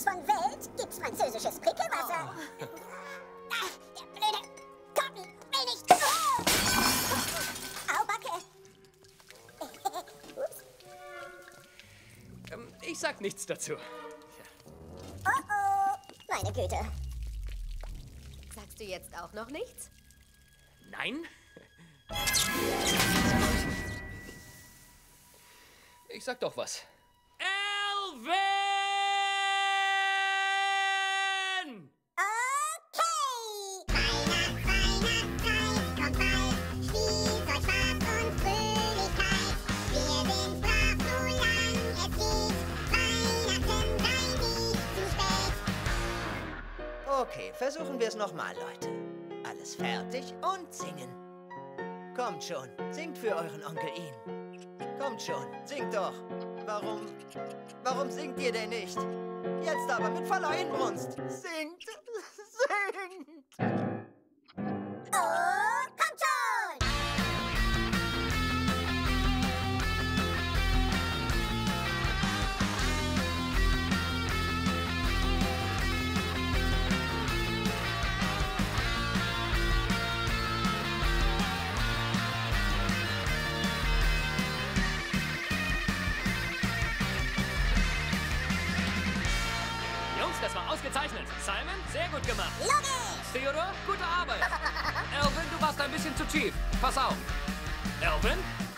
Keks von Welt gibt's französisches Prickelwasser. Oh. Ach, der blöde Kotten will nicht. Oh. Au, Backe. Ups. Ich sag nichts dazu. Oh, oh, meine Güte. Sagst du jetzt auch noch nichts? Nein. Ich sag doch was. Alvin! Okay! Weihnacht, vorbei, spielt euch Spaß und Fröhlichkeit. Wir sind brav, solange es geht. Weihnachten sei nie zu spät. Okay, versuchen wir es nochmal, Leute. Alles fertig und singen. Kommt schon, singt für euren Onkel ihn. Kommt schon, singt doch. Warum singt ihr denn nicht? Jetzt aber mit voller Inbrunst. Singt, singt. Oh, kommt schon! Das war ausgezeichnet. Simon, sehr gut gemacht. Logisch. Theodore, gute Arbeit. Alvin, du warst ein bisschen zu tief. Pass auf. Alvin?